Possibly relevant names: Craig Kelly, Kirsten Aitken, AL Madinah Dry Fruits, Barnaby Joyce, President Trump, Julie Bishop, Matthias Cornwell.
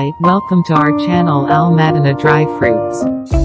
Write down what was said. Hi, welcome to our channel AL Madinah Dry Fruits.